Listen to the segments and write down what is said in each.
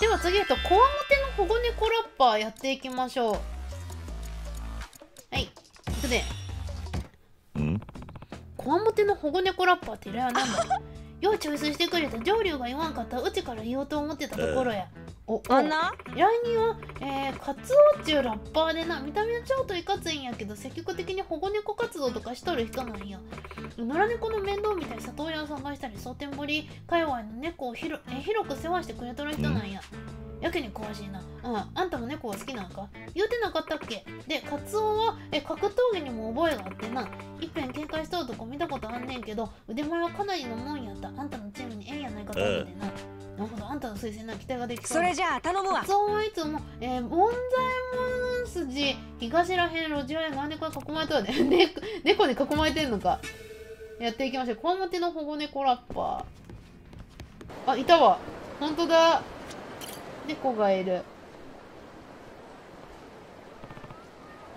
では次とこわもての保護猫ラッパーやっていきましょう。はい、いくで。こわもての保護猫ラッパーっていれはなんだ。ようチョイスしてくれた。上流が言わんかったらうちから言おうと思ってたところや。おな依頼人は、カツオっちゅうラッパーでな、見た目は超といかついんやけど積極的に保護猫活動とかしとる人なんや。野良猫の面倒見たり里親を探したり蒼天堀界隈の猫を広く世話してくれとる人なんや。やけに詳しいな。あんたも猫が好きなんか言うてなかったっけ。でカツオは格闘技にも覚えがあってな、一遍喧嘩しとるとこ見たことあんねんけど腕前はかなりのもんやった。あんたのチームに縁やないかと思ってな。なるほど、あんたの推薦な期待ができそう。それじゃあ頼むわ。カツオはいつも門左衛門筋東らへん路地裏の猫に囲まれたで猫に囲まれてんのか。やっていきましょう。こわもての保護猫ラッパー。あ、いたわ。ほんとだ、猫がいる。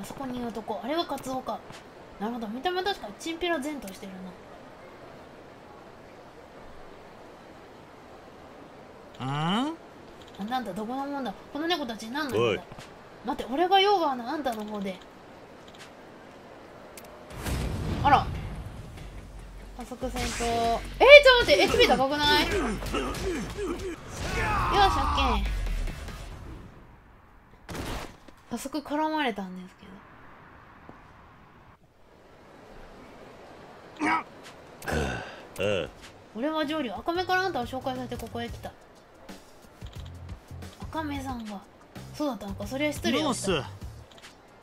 あそこにいる男、あれはカツオか。なるほど、見た目は確かにチンピラ前としてるな。あなんだ、どこのもんだこの猫たち。何なんだ。待って、俺がヨーガーのあんたの方で。あら加速戦闘。ちょっと待って、HP 高くない？よし、オッケー。早速絡まれたんですけど。俺は上流、赤目からあんたを紹介されてここへ来た。赤目さんがそうだったのか、そりゃ失礼だった。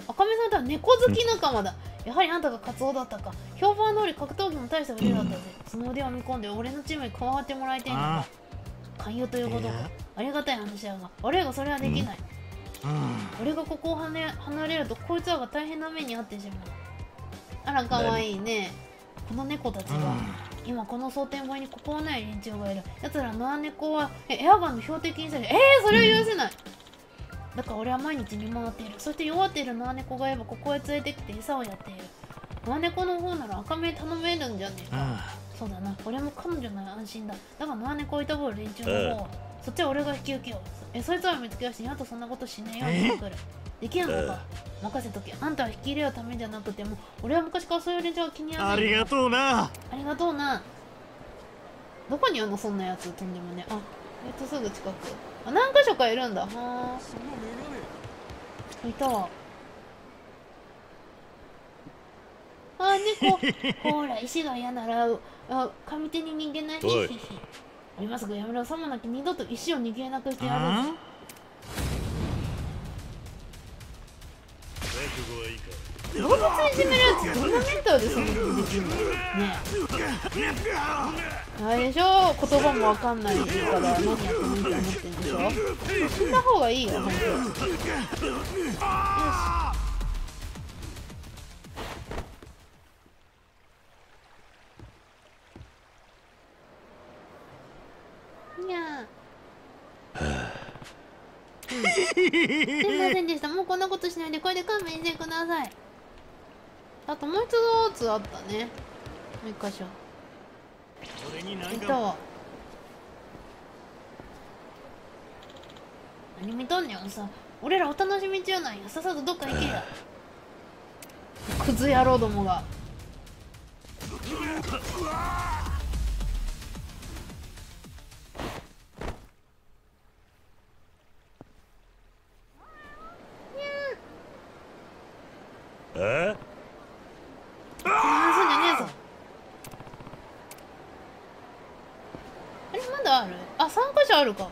赤目さんとは猫好き仲間だ。やはりあんたがカツオだったか。評判通り格闘技の大した腕だったぜ。その腕を見込んで俺のチームに加わってもらいたいんだか。勧誘ということか。ありがたい話やが悪いがそれはできない。俺がここを離れるとこいつらが大変な目に遭ってしまう。あらかわいいねこの猫たちが。今この蒼天堀にここはない連中がいる。やつら野良猫はエアガンの標的にされる。それは許せない。だから俺は毎日見回っている。そして弱っている野良猫がいればここへ連れてきて餌をやっている。野良猫の方なら赤目頼めるんじゃねえか。そうだな、俺も彼女なら安心だ。だが野良猫をいたぶる連中の方はそっちは俺が引き受けよう。そいつらを見つけ出して二度とそんなことしないようにしてくる。できるのか、任せとけ。あんたは引き入れるためじゃなくても俺は昔からそういう連中は気に入らない。ありがとうな。どこにあんのそんなやつ。とんでもね。あすぐ近く。何か所かいるんだ。いたわ。猫。ほら、石が嫌なら、上手に逃げない。今すぐやめろ。さもなき二度と石を逃げなくしてやる。動物いじめるやつ、どんなメンタルですねえ。あれでしょ、言葉もわかんないから何やってもいいと思ってるんでしょ。死んだ方がいいよ、ほんと。よし。すいませんでした。もうこんなことしないでこれで勘弁してください。あともう一つあったね。もう一箇所いたわ。何見とんねん。さ俺らお楽しみ中なんや。さっさとどっか行けやクズ野郎どもが。あるか。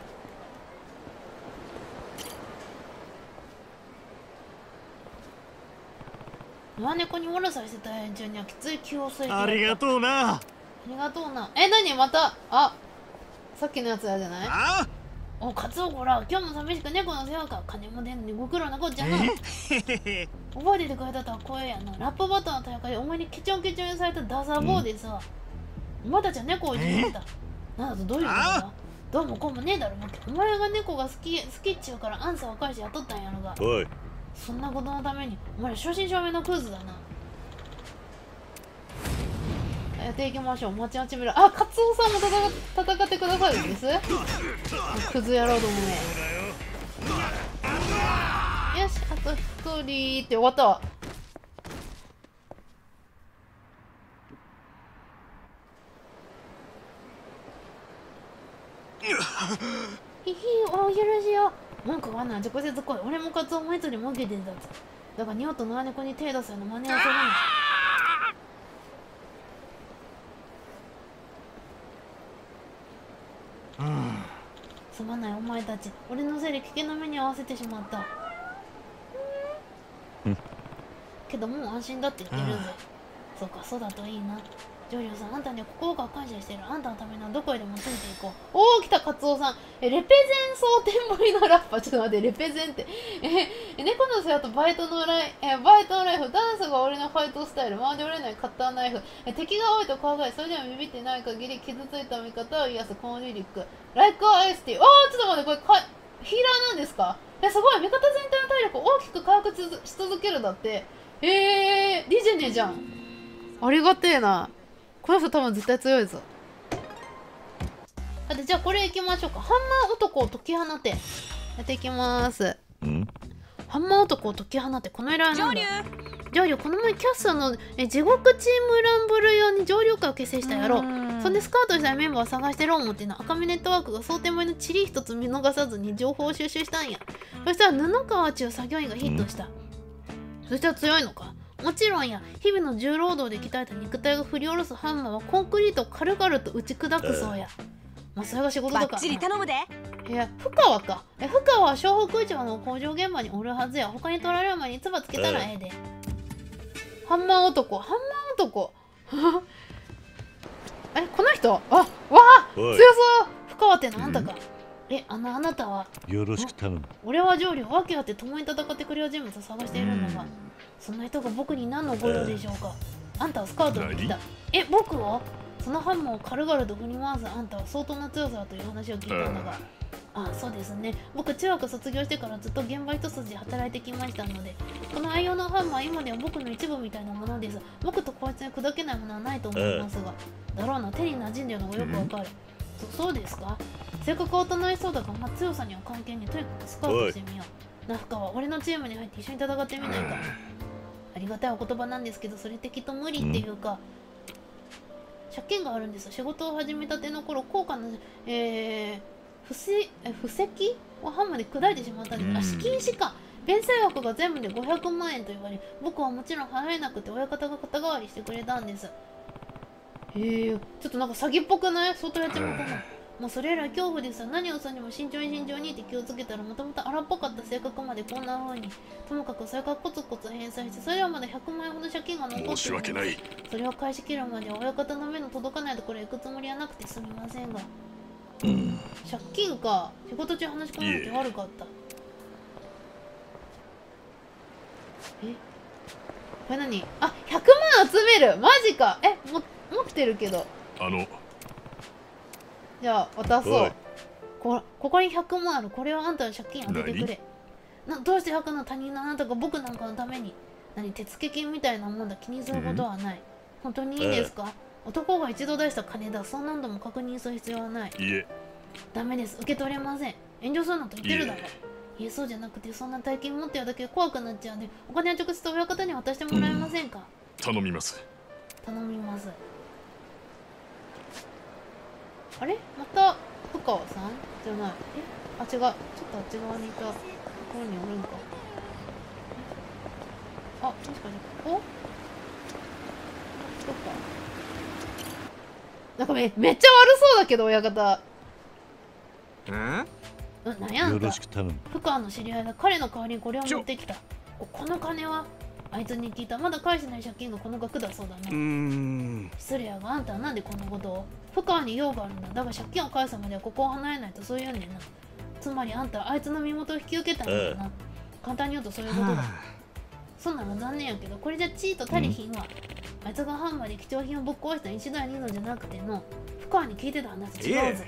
野良猫におろされてた連中にはきつい気を吸いて。ありがとうな。何また。さっきのやつやじゃない。おカツオ、ほら今日も寂しく猫の世話か。金も出んのにご苦労なこっちゃな。覚えててくれたとは声やな。ラップバトルの大会でお前にケチョンケチョンにされたダサ坊でさ、お前たちは猫をいじめた。なんだとどういうことだ。どうもこうもねえだろ。お前が猫が好きっちゅうからあんさ若いし雇ったんやろが。そんなことのためにお前ら正真正銘のクズだな。やっていきましょう。もちもち村。あ、カツオさんも戦ってくださるんです。クズ野郎どもね。よし、あと1人って終わったわ。いいお許しよ。文句はな、直接来い。俺もカツオもいつにも受けてんだぞ。だからニオと野良猫に手出すの真似はするな。すまないお前たち、俺のせいで危険な目に遭わせてしまった。けどもう安心だって言ってるぜ。そうか、そうだといいな。ジョジョさん、あんたに心から感謝してる。あんたのためならどこへでもついていこう。おお、来たカツオさん。レペゼン蒼天ぶりのラッパー。ちょっと待って、レペゼンって。猫の世話とバイトのライフ。ダンスが俺のファイトスタイル。回り折れないカッターナイフ。敵が多いと怖がり。それでもビビってない限り傷ついた味方を癒すコーディリック。ライクアイスティー。おお、ちょっと待って、これヒーラーなんですか？すごい、味方全体の体力を大きく回復し続けるだって。リジェネじゃん。ありがてえな。この人多分絶対強いぞ。あ、で、じゃあこれいきましょうか。ハンマー男を解き放て。やっていきます。ハンマー男を解き放て。この依頼なんだ。上流、この前キャスターの地獄チームランブル用に上流会を結成したやろう。そんでスカウトしたメンバーを探してる思ってな。赤身ネットワークが蒼天森のチリ一つ見逃さずに情報を収集したんや。そしたら布川中作業員がヒットした。そしたら強いのか。もちろんや、日々の重労働で鍛えた肉体が振り下ろすハンマーはコンクリートを軽々と打ち砕くそうや。まあそれが仕事だから。ばっちり頼むで。いや、深川か。深川は湘北一番の工場現場におるはずや。他に取られる前に唾つけたらええで。ハンマー男、ハンマー男。え、この人、あ、わあ、強そう。深川ってなんだか。あなたは。よろしく頼む。俺は上流、訳あって共に戦ってくれる人物を探しているんだが。そんな人が僕に何のご用でしょうか。あんたはスカウトに来た。僕はそのハンマーを軽々と振り回すあんたは相当な強さだという話を聞いたんだが。あ、そうですね。僕、中学卒業してからずっと現場一筋働いてきましたので、この愛用のハンマー、今では僕の一部みたいなものです。僕とこいつに砕けないものはないと思いますが。だろうな、手に馴染んでるのがよくわかる。そうですか。性格は大人にそうだが、まあ、強さには関係に、とにかくスカウトしてみよう。ナフカは俺のチームに入って一緒に戦ってみないか。ありがたいお言葉なんですけど、それってきっと無理っていうか、借金があるんです。仕事を始めたての頃、高価な、布石をハンマーで砕いてしまったんです。あ、資金しか弁済額が全部で500万円と言われ、僕はもちろん払えなくて親方が肩代わりしてくれたんです。ちょっとなんか詐欺っぽくない？相当やっちまったな。もうそれ以来恐怖ですよ。何をするにも慎重にって気をつけたら、もともと荒っぽかった性格までこんな風に。ともかくそれからコツコツ返済して、それではまだ100万円ほど借金が残っている。申し訳ない。それを返し切るまで親方の目の届かないところへ行くつもりはなくてすみませんが。借金か。仕事中話し込まれて悪かった。これ何？あ、100万集める。マジか。持ってるけど。じゃあ渡そう。ここに100万ある。これはあんたの借金当ててくれ。どうして100の他人のあなたが僕なんかのために。手付金みたいなもんだ。気にすることはない。本当にいいですか？男が一度出した金だ。そう何度も確認する必要はない。ダメです。受け取れません。遠慮するなと言ってるだろ。いえ、そうじゃなくて、そんな大金持ってるだけで怖くなっちゃうんで、お金は直接親方に渡してもらえませんか？頼みます。あれ、また深川さんじゃない。あ、違う。ちょっとあっち側にいたところにおるんか。あ、確かにここそっか。なんかめっちゃ悪そうだけど、親方。なんやんか。深川の知り合いだ。彼の代わりにこれを持ってきた。この金はあいつに聞いた。まだ返してない借金がこの額だそうだね。失礼やが、あんたはなんでこんなことを。深川に用があるんだ。だが借金を返すまではここを離れないと、そう言うんだよな。つまりあんたはあいつの身元を引き受けたんだよな。簡単に言うとそういうことだ。そんなの残念やけど、これじゃ地位と足りひんわ。あいつがハンマーで貴重品をぶっ壊した1台2のじゃなくての、深川に聞いてた話違うぞ。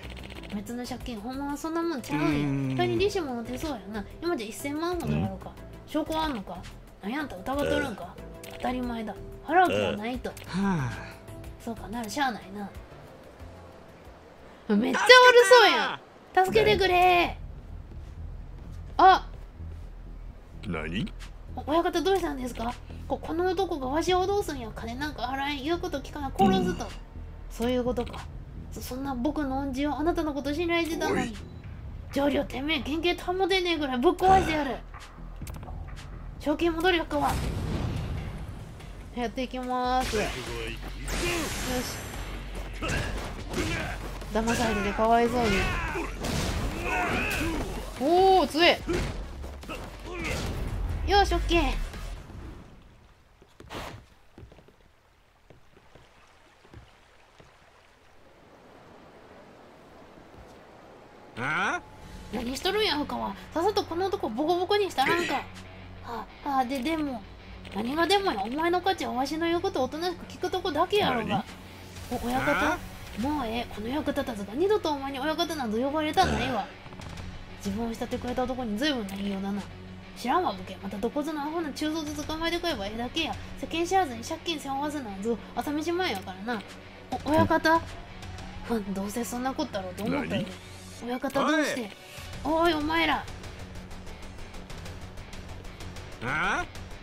別の借金、ほんまはそんなもんちゃうんや。それに利子もの手そうやな。今じゃ1000万ほどやろうか。証拠はあんのか。あんた疑っとるんか。当たり前だ。払う気はないと。そうかなるしゃあないな。めっちゃ悪そうやん。助けてくれ。あっ、何、親方どうしたんですか。この男がわしをどうすんや。金なんか払えん、言うこと聞かな殺すと、うん、そういうことか。そんな僕の恩人をあなたのこと信頼してたのに、上流てめえ原型保てねえぐらいぶっ壊してやる。賞金戻りやっかわやっていきまーす。よし、騙されてかわいそうに。おお、強え。よし、オッケー。何しとるんやふかは。さっさとこの男ボコボコにしたらんか。はあ、でも何がでもや。お前の価値はわしの言うことをおとなしく聞くとこだけやろが。親方、もうこの役立たずが二度とお前に親方など呼ばれたないわ。自分を仕立てくれた男に随分な言いようだな。知らんわ、武家。またどこぞのアホな中卒捕まえてくればええだけや。世間知らずに借金背負わずなんぞ朝飯前やからな。親方、どうせそんなことだろうと思ったよ。親方どうして。おい、お前ら。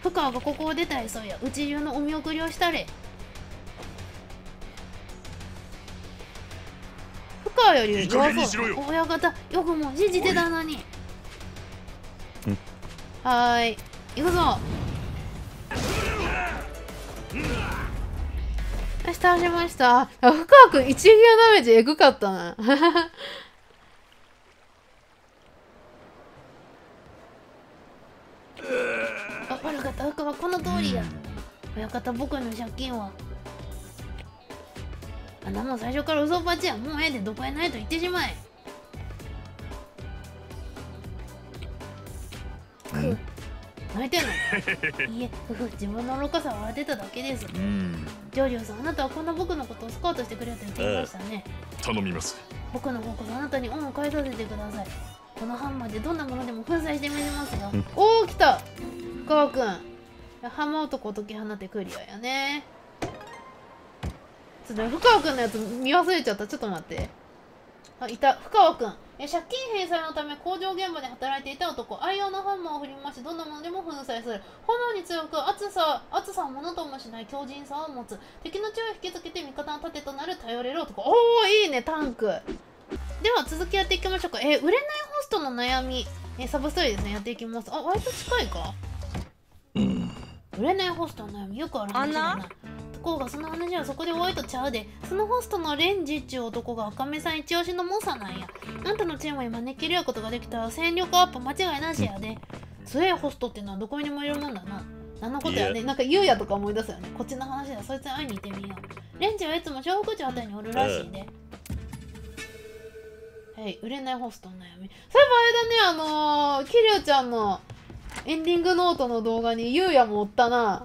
深川がここを出たいそうや。うち中のお見送りをしたれ。深川より弱そう。親方、よくも信じてたのに。はーい、行くぞ。よし、倒しました。深川君一撃のダメージエグかったな。悪かった、深川、この通りや。親方、僕の借金はあんなもん最初から嘘っぱちや。もうええで、どこへないと言ってしまえ。泣いてんの。いえ、自分の愚かさを笑ってただけです。ジョリオさん、あなたはこんな僕のことをスカウトしてくれと言っていましたね。頼みます。僕の方こそあなたに恩を返させてください。このハンマーでどんなものでも粉砕してみせますよ。おお、来た深川くん。ハンマー男を解き放てクリアやね。ちょっと深川くんのやつ見忘れちゃった。ちょっと待って。あ、いた。深川くん、借金返済のため工場現場で働いていた男、愛用のハンマーを振り回し、どんなものでも粉砕する。炎に強く、熱さをものともしない強靭さを持つ。敵の血を引きつけて味方の盾となる頼れる男。おお、いいね、タンク。では続きやっていきましょうか。売れないホストの悩み、サブストーリーですね。やっていきます。あ、割と近いか。売れないホストの悩み、よくある話だな。こうがその話はそこで終わりとちゃうで。そのホストのレンジっちゅう男が赤目さん一押しの猛者なんや。あんたのチームに招き入れることができたら戦力アップ間違いなしやで。強いホストってのはどこにもいるもんだな。何のことやね。なんかゆうやとか思い出すよね。こっちの話だ。そいつに会いに行ってみよう。レンジはいつも小北町あたりにおるらしいで。はい、売れないホストの悩み。そういえばあれだね、キリュウちゃんのエンディングノートの動画にゆうやもおったな。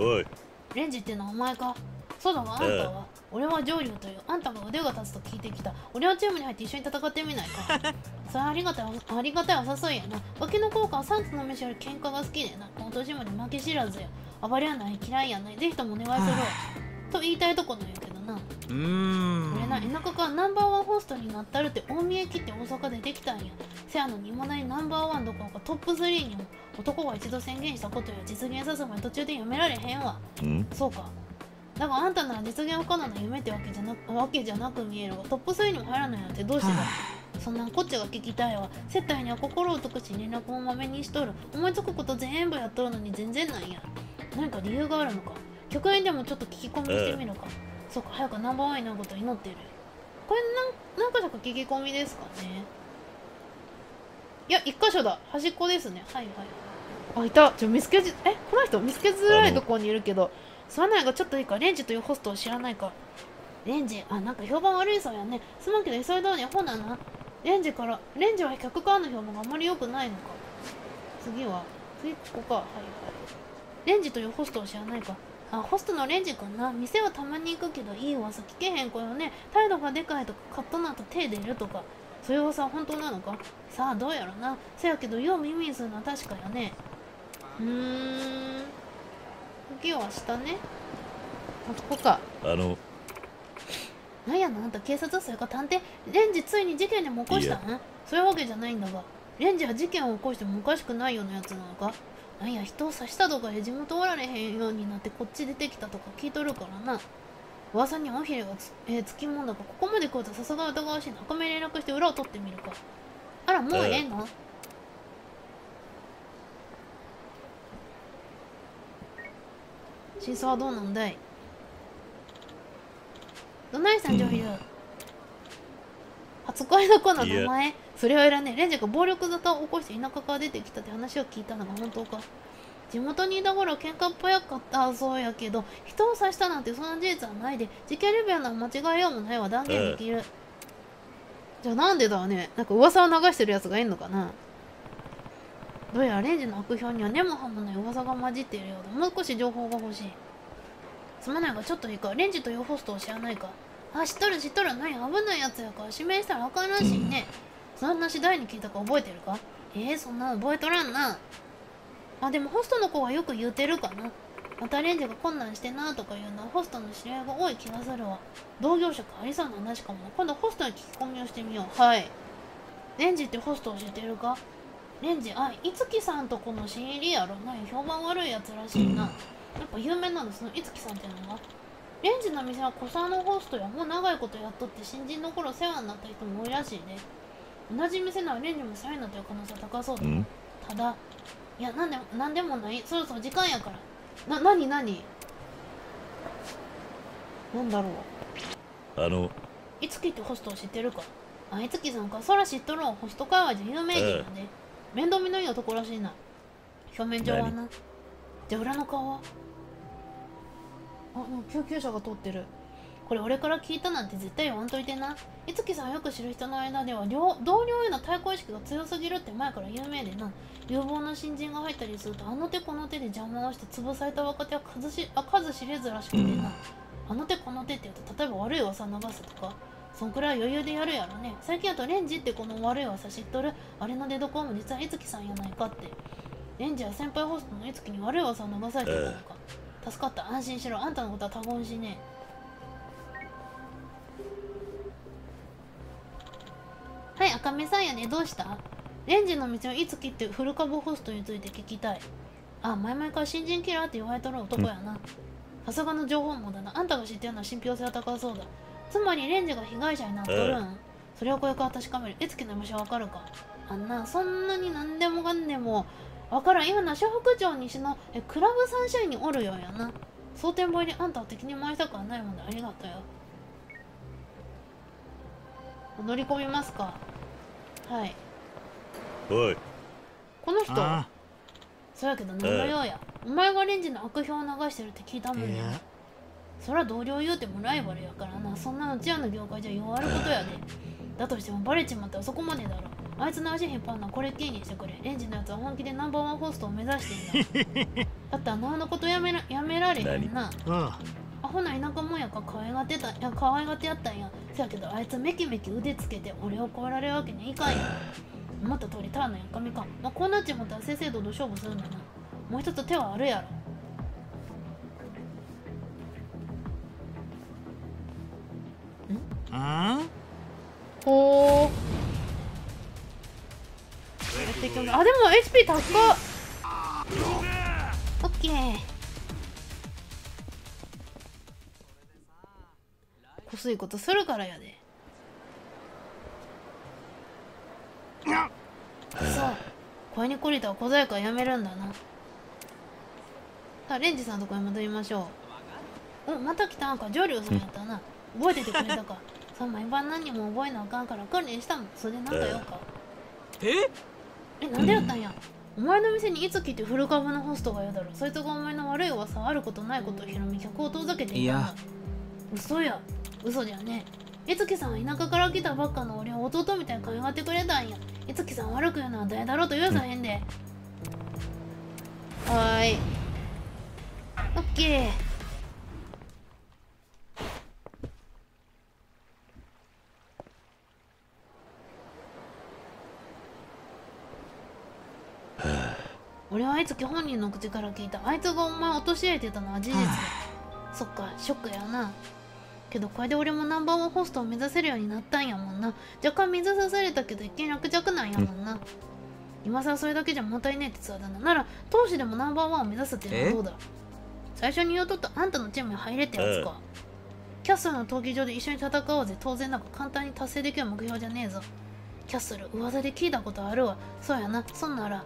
おい、レンジってのはお前か。そうだわ、あんたは。俺は上流という、あんたが腕が立つと聞いてきた。俺はチームに入って一緒に戦ってみないか。それはありがたいお誘いやな。脇の効果はサンタの飯より喧嘩が好きでな。この年まで負け知らずや。暴れやない、嫌いやない。ぜひともお願いするわ。と言いたいとこなんやけどな。俺な、田舎からナンバーワンホストになったるって大見え切って大阪でできたんや。せやのに、いまだにナンバーワンどころかトップ3にも。男が一度宣言したことや実現さすまで途中でやめられへんわ。そうか。だからあんたなら実現不可能な夢ってわけじゃなく見えるわ。トップ3にも入らないなんてどうしてだ。そんなんこっちが聞きたいわ。接待には心を尽くし、連絡もまめにしとる。思いつくこと全部やっとるのに全然なんや。何か理由があるのか。局員でもちょっと聞き込みしてみるか。そうか、早くナンバーワンになることを祈ってる。これ何か所か聞き込みですかね。いや、一箇所だ。端っこですね。はいはい。あ、いた。この人見つけづらいとこにいるけど、すまないがちょっといいか。レンジというホストを知らないか。レンジ、なんか評判悪いそうやね。すまんけど、急いだにはほなな。レンジは客からの評判があまり良くないのか。次、ここか。はいはい。レンジというホストを知らないか。ホストのレンジ君な。店はたまに行くけど、いい噂聞けへん子よね。態度がでかいとか、カッとなと手出るとか。それはさ、本当なのか。さあ、どうやろな。せやけど、よう耳にするのは確かよね。次は明日ね。あそこか。なんやの、あんた警察はそれか探偵レンジついに事件でも起こしたん？そういうわけじゃないんだが、レンジは事件を起こしてもおかしくないようなやつなのか。なんや、人を刺したとかで地元おられへんようになってこっち出てきたとか聞いとるからな。噂に尾ひれがつきもんだが、ここまで来るとさすが疑わしいな。中身連絡して裏を取ってみるか。あら、もうええの？真相はどうなんだい？どないしたん、女優。初恋の子の名前？それはいらねえ。レンジが暴力沙汰を起こして田舎から出てきたって話を聞いたのが本当か。地元にいた頃喧嘩っぽやかったそうやけど、人を刺したなんてそんな事実はないで、事件レベルなら間違いようもないわ、断言できる。じゃあなんでだね。なんか噂を流してるやつがいんのかな。どうやらレンジの悪評には根も葉もない噂が混じっているようだ。もう少し情報が欲しい。すまないが、ちょっといいか。レンジというホストを知らないか。あ、知っとる知っとる。何、危ないやつやから指名したらあかんらしいね。その話誰に聞いたか覚えてるか？そんな覚えとらんな。あ、でもホストの子はよく言うてるかな。またレンジが困難してなとか言うのはホストの知り合いが多い気がするわ。同業者かありそうな話かも。今度ホストに聞き込みをしてみよう。はい。レンジってホストを知ってるか？レンジ、あ、いつきさんとこの新入りやろな。評判悪いやつらしいな。やっぱ有名なんですね、いつきさんってのが。レンジの店は古参のホストやもう長いことやっとって新人の頃世話になった人も多いらしいね。同じ店ならレンジも世話になってる可能性は高そうだ。ただ、いや、なんでもない。そろそろ時間やから。なんだろう。いつきってホストを知ってるか。あ、いつきさんか。そら知っとるわ。ホスト界隈じゃ有名人だね。面倒見のいい男らしいな。表面上はな。じゃあ裏の顔は？あ、救急車が通ってる。これ俺から聞いたなんて絶対言わんといてな。いつきさんよく知る人の間では同僚への対抗意識が強すぎるって前から有名でな。有望な新人が入ったりするとあの手この手で邪魔をして潰された若手は数知れずらしくてな。あの手この手って言うと例えば悪い噂流すとか。そんくらい余裕でやるやろね。最近だとレンジってこの悪い噂知っとる。あれの出どこも実はいつきさんやないかって。レンジは先輩ホストのいつきに悪い噂を流されてたのか。助かった、安心しろ。あんたのことは他言しねえ。はい、赤目さんやね。どうした？レンジの道をいつきって古株ホストについて聞きたい。あ、前々から新人キラーって言われとる男やな。さすがの情報網だな。あんたが知ってるのは信憑性は高そうだ。つまりレンジが被害者になっとるん。それをこれから確かめる。いつきの虫はわかるか。あんなそんなに何でもかんでもわからん。今な、小福町西のクラブサンシャインにおるようやな。蒼天堀にあんたは敵に回したくはないもんでありがとよ。乗り込みますか。はい。おい。この人。そうやけど何の用や。お前がレンジの悪評を流してるって聞いたもんや。そら同僚言うてもライバルやからな。そんなうちやの業界じゃ弱ることやで。だとしてもバレちまったらそこまでだろ。あいつの足引っ張るのはこれっきりにしてくれ。レンジのやつは本気でナンバーワンホストを目指してんだ。だったらなおのことやめられへんな。アホな田舎もんやから可愛がってやったんや。せやけどあいつめきめき腕つけて俺を超えられるわけにいかんや。思った通りただのやかみか。まあ、こうなっちまったら正々堂々勝負するんだな。もう一つ手はあるやろ。ほーやっていきます。あ、でも HP 高っ。オッケー。こすいことするからやで。そう声に懲りたは小細工はやめるんだな。さあレンジさんのとこに戻りましょう。お、また来たんか。上流さんやったな。覚えててくれたか。さあ毎晩何も覚えなあかんから訓練したもん。それでなんだよか。なんでやったんや。お前の店にいつきって古株のホストがやだろ。そいつがお前の悪い噂あることないことを広め客を遠ざけていたんだ。嘘や。嘘じゃねえ。いつきさんは田舎から来たばっかの俺を弟みたいに可愛がってくれたんや。いつきさん悪く言うのは誰だろうと言うさへんで。はーい。オッケー。月本人の口から聞いた。あいつがお前陥れてたのは事実だ。そっか、ショックやな。けどこれで俺もナンバーワンホストを目指せるようになったんやもんな。若干水さされたけど一見落着なんやもんな。今さらそれだけじゃもったいねえってツアーだな。なら投資でもナンバーワンを目指すっていうのはどうだ。最初に言うとったあんたのチームに入れってやつか。キャッスルの闘技場で一緒に戦おうぜ。当然なんか簡単に達成できる目標じゃねえぞ。キャッスル、噂で聞いたことあるわ。そうやな、そんなら。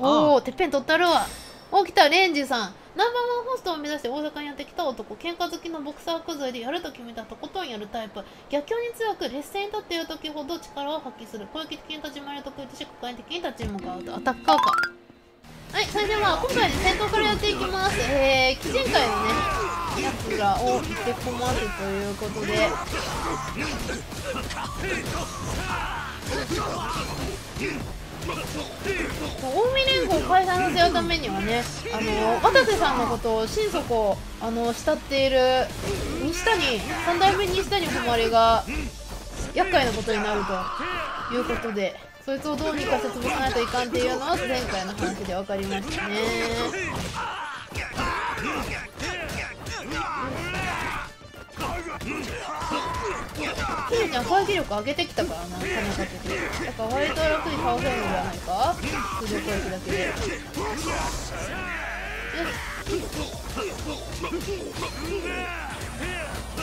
おお、てっぺん取ったるわ。お、来た、レンジさん。ナンバーワンホストを目指して大阪にやってきた男、喧嘩好きのボクサー崩れでやると決めたとことんやるタイプ、逆境に強く劣勢に立っている時ほど力を発揮する、攻撃的に立ち回りを得意とし、国会的に立ち向かうと、アタッカーか。はい、それでは今回ね、戦闘からやっていきます。鬼人会のね、やつらを引き込ませということで。近江連合を解散させるためにはね、渡瀬さんのことを心底慕っている西谷、3代目西谷誉が厄介なことになるということで、そいつをどうにか潰さないといかんっていうのは前回の話で分かりましたね。キーちゃん攻撃力上げてきたからな、金かけて。だから割と楽に倒せるんじゃないか、通常攻撃だけで。よ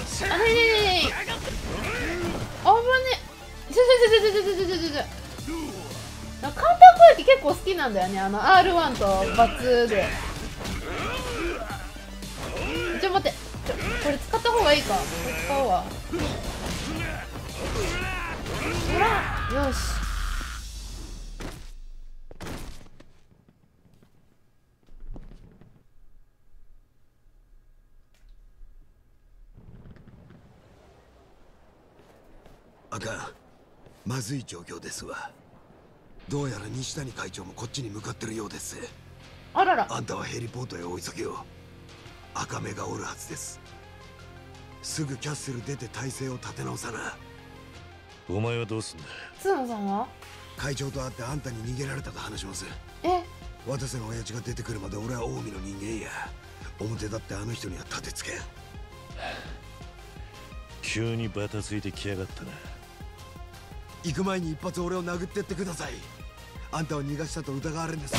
し。あれれれれれ。あぶね。ちょ。簡単攻撃結構好きなんだよね、R1 と×で。ちょ、待って。これ使った方がいいか。これ使おうわ。ほら、よし。あかん、まずい状況ですわ。どうやら西谷会長もこっちに向かってるようです。あらら。あんたはヘリポートへお急ぎを。赤目がおるはずです。すぐキャッスル出て体勢を立て直さな。お前はどうすんだ。角野さんは会長と会ってあんたに逃げられたと話します。え、渡瀬の親父が出てくるまで俺は近江の人間や。表だってあの人には立てつけん。急にバタついてきやがったな。行く前に一発俺を殴ってってください。あんたを逃がしたと疑われるんです。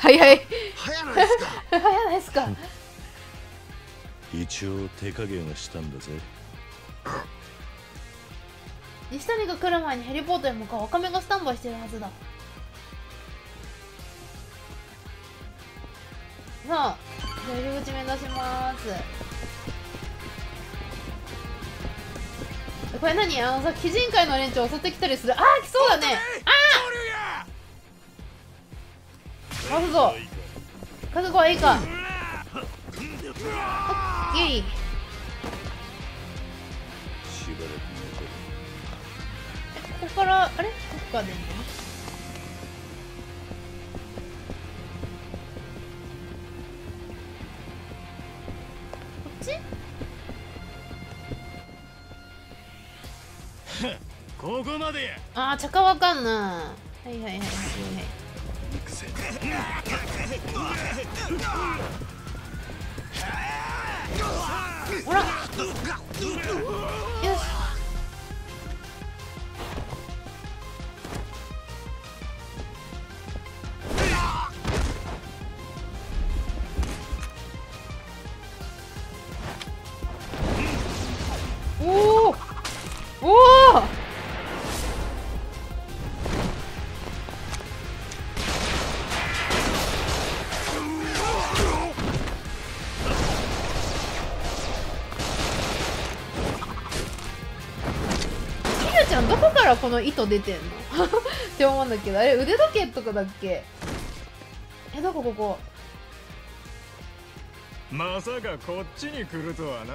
はいはい、早ないですか。早ないですか。一応手加減はしたんだぜ。西谷が来る前にヘリポートへ向かう。赤目がスタンバイしてるはずだ。さあ、じゃあ入り口目指します。これ何、さ、鬼人会の連中襲ってきたりする。ああ、来そうだね。ああ、あるぞ。覚悟はいいか。オッケー。ここからあれ、ここから出るの？こっち？ここまで。ああ、ちゃかわかんな。はいはいはいはいはい。ほら、よし。おおおお、この糸出てんのって思うんだけど、あれ腕時計とかだっけ。え、どこ、ここ。まさかこっちに来るとはな。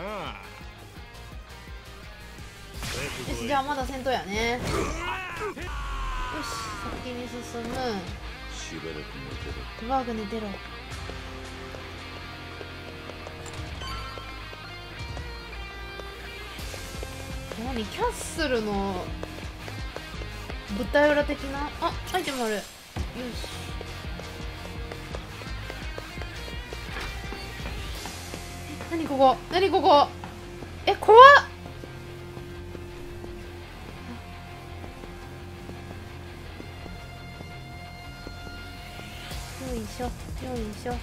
よし、じゃあまだ戦闘やね。よし、先に進む。しばらく寝てろ。バーグ寝てろ。何、キャッスルの舞台裏的な。あ、アイテムある。何ここ、何ここ、え、怖っ。よいしょよいしょ。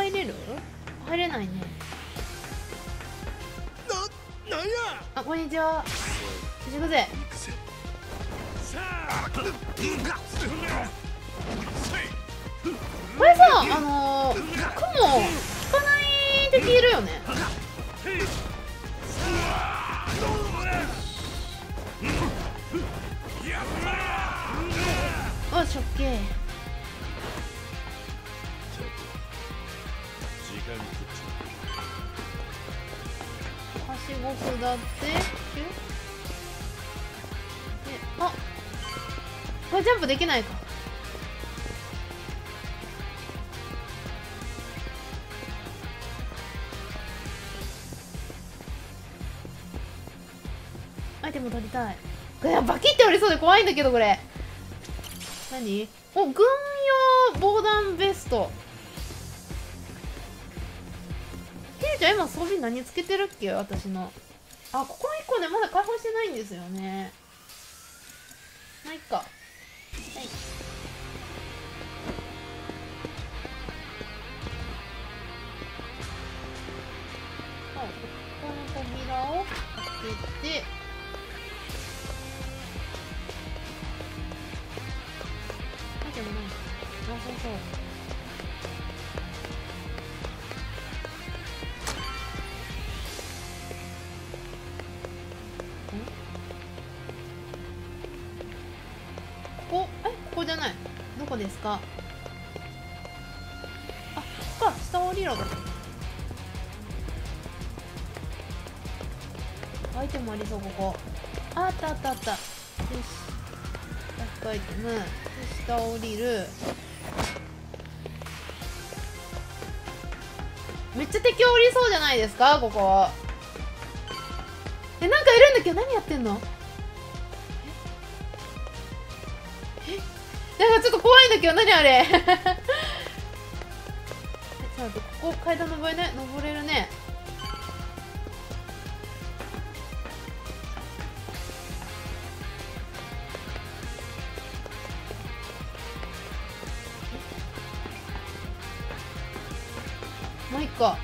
入れる？入れないね。なんや。あ、こんにちは。すみません。これさ、雲聞かないで消えるよね。よし、オッケー。はしご下って、あ、これジャンプできないか。アイテム取りたい。いや、バキって折りそうで怖いんだけど、これ何。お、軍用防弾ベスト。じゃあ今装備何つけてるっけ私の。あ、ここ1個ねまだ解放してないんですよね。ないか。はい、あ、ここの扉を開けて、あ、でもない。あ、そうそう、ですか。あ、ここか、下降りろ。アイテムありそう、ここ。あったあったあった。よし。ラックアイテム。下降りる。めっちゃ敵降りそうじゃないですか、ここ。え、なんかいるんだけど、何やってんの。なんかちょっと怖いんだけど、何あれ。ここ階段登れね、登れるね。まあいっか。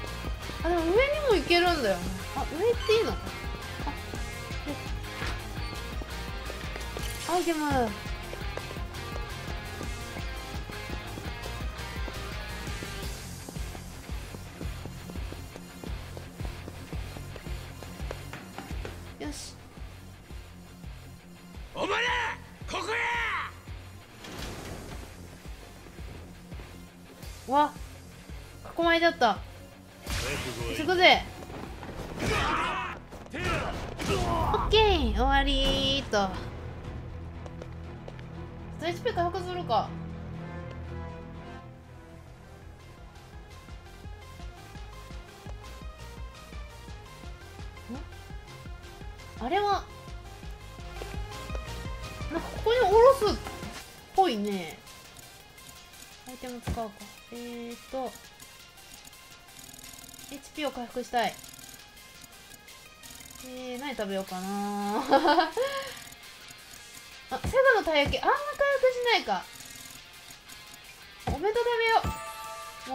あ、でも上にも行けるんだよ。あ、上行っていいのか。あ、アイテム。わ、囲まれちゃった。そこでオッケー、終わりーと。HP 回復するか。あれはなんかここに下ろすっぽいね。アイテム使うか。HP を回復したい。何食べようかな。あ、セガのたい焼き。あんま回復しないか。お弁当食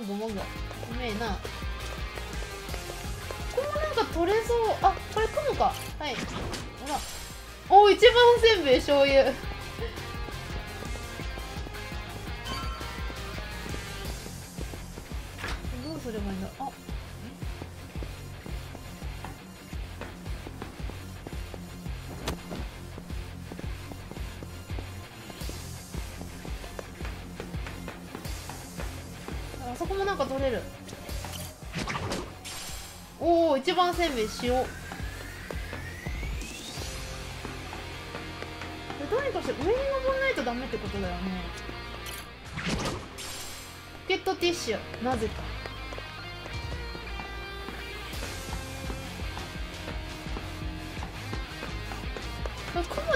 べよう。もぐもぐ。うめえな。ここもなんか取れそう。あ、これ雲か。はい。ほら。お、一番せんべい、醤油。それもいいんだ。あ、あそこもなんか取れる。おお、一番せんべい、塩。これどうにかして上に登らないとダメってことだよね。ポケットティッシュ、なぜか。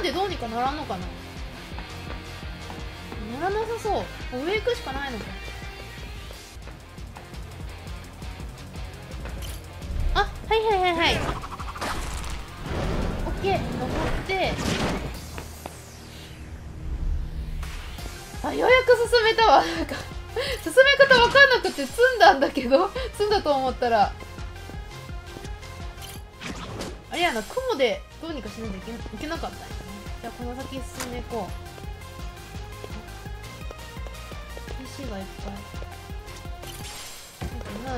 でどうにかならんのかな。ならなさそう。上行くしかないのか。あ、はいはいはいはい。オッケー、登って、あ、ようやく進めたわ。なんか進め方わかんなくて積んだんだけど、積んだと思ったらあれやな、雲でどうにかしないといけなかったんやね。じゃあこの先進んでいこう。石がいっぱい。なんかな、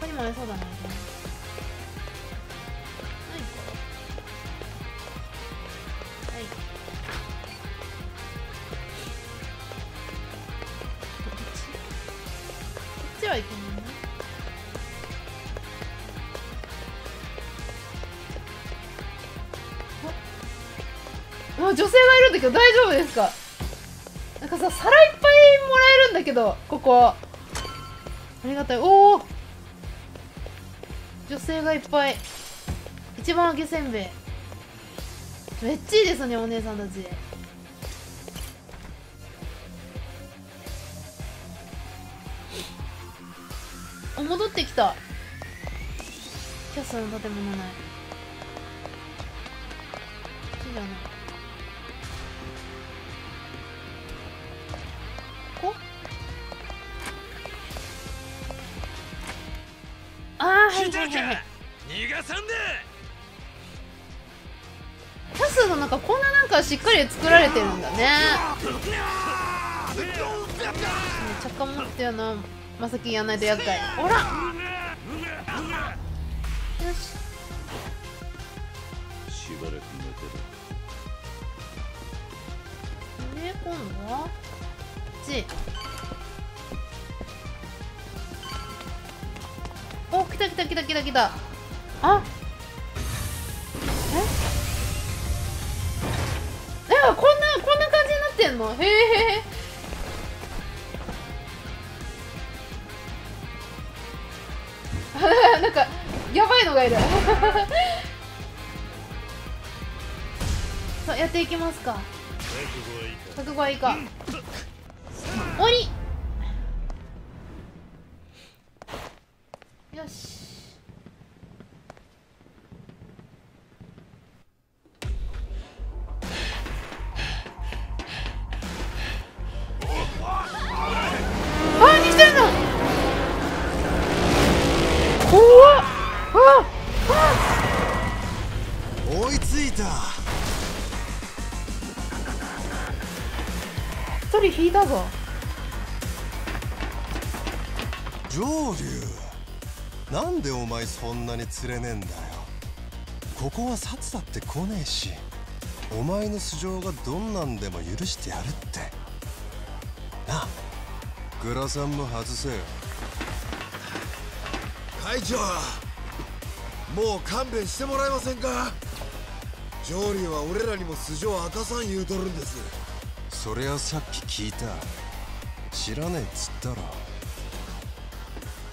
他にもありそうだな。女性がいるんだけど大丈夫ですか？なんかさ、皿いっぱいもらえるんだけど、ここありがたい。おお、女性がいっぱい。一番揚げせんべい、めっちゃいいですね、お姉さんたち。お、戻ってきた。キャスの建物ない、こっちじゃない。キャスの中、こんななんかしっかり作られてるんだね。着火持ってやな、まさきやんないと厄介。ほら、よし、しばらく寝てる。で、今度はこっち。お、来た来た来た来た来た。あ、え、なんかこんな感じになってんの。へえ。なんかやばいのがいる。さあ、やっていきますか。覚悟はいいか。鬼。よし。引いたぞ。上流、なんでお前そんなに釣れねえんだよ。ここはサツだって来ねえし、お前の素性がどんなんでも許してやるってな。グラさんも外せよ。会長、もう勘弁してもらえませんか。上流は俺らにも素性明かさん言うとるんです。それはさっき聞いた。知らねえっつったろ。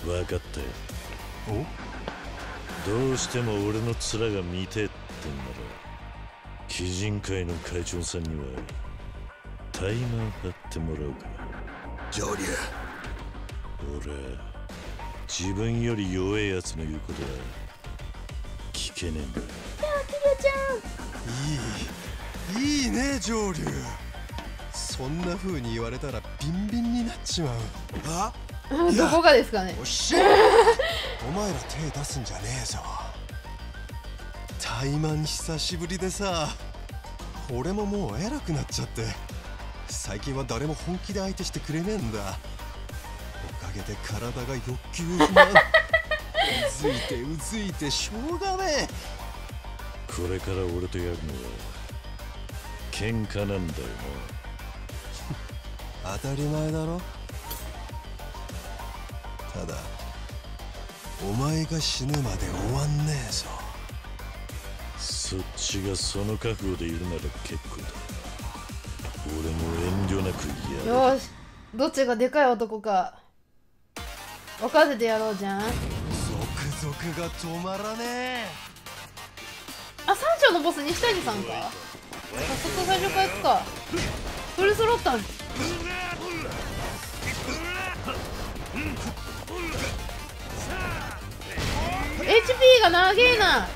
分かったよ。お、どうしても俺の面が見てえってんなら、鬼人会の会長さんにはタイマー張ってもらうか。上流、俺自分より弱えやつの言うことは聞けねえんだ。キリオちゃん、いいね上流。そんな風に言われたらビンビンになっちまう。あ、どこがですかね。おしお前ら手出すんじゃねえぞ。怠慢久しぶりでさ、俺ももう偉くなっちゃって、最近は誰も本気で相手してくれねえんだ。おかげで体が欲求不満。うずいてうずいてしょうがねえ。これから俺とやるのは喧嘩なんだよな。当たり前だろ。ただお前が死ぬまで終わんねえぞ。そっちがその覚悟でいるなら結構だ。俺も遠慮なくやる。よし、どっちがでかい男か任せてやろうじゃん。ゾクゾクが止まらねえ。あ、三章のボス西谷さんか。早速最初から行くか。それ揃ったん。HP が長えな。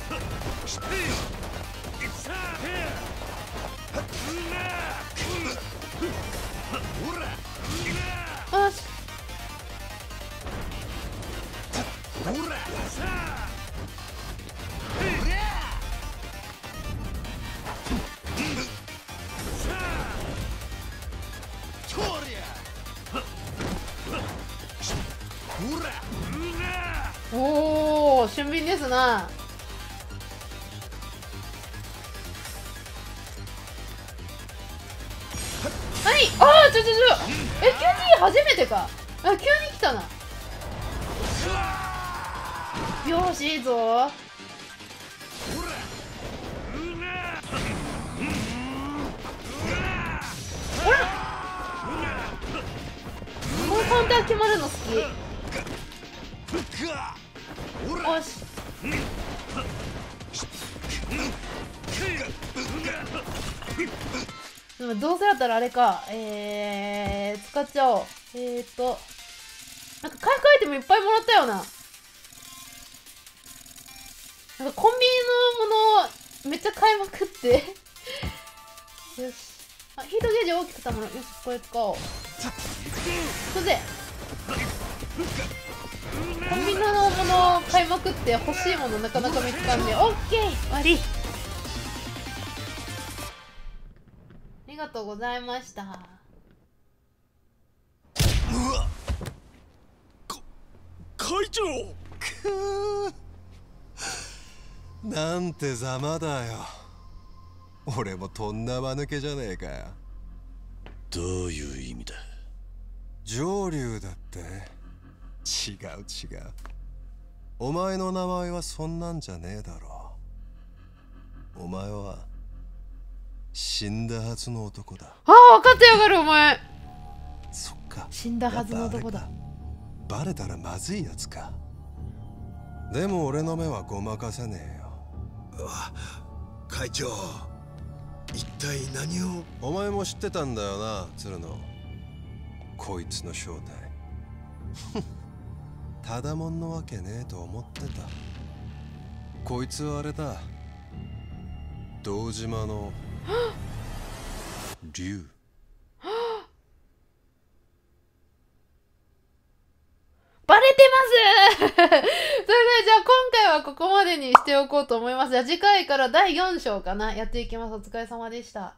よし。おお、俊敏ですな。はい、ああ、ちょ、え、急に初めてか。あ、急に来たな。よし、いいぞ。ほら。このカウンター決まるの好き。よし。どうせだったらあれか、使っちゃおう。なんか回復アイテムいっぱいもらったよな。なんかコンビニのものめっちゃ買いまくって。よし。あ、ヒートゲージ大きくたまる。よし、これ使おう。それで、コンビニのものを買いまくって欲しいものなかなか見つかんで、オッケー終わり。ありがとうございました。会長。なんてざまだよ。俺もとんな間抜けじゃねえかよ。どういう意味だ。上流だって。違う。お前の名前はそんなんじゃねえだろう。お前は。死んだはずの男だ。ああ、分かってやがるお前。そっか、死んだはずの男だ。バレたらまずいやつか。でも俺の目はごまかせねえよ。会長、一体何を。お前も知ってたんだよな、鶴野。こいつの正体ただもんのわけねえと思ってた。こいつはあれだ、堂島の竜。バレてますそれで、じゃあ今回はここまでにしておこうと思います。じゃあ次回から第4章かな、やっていきます。お疲れ様でした。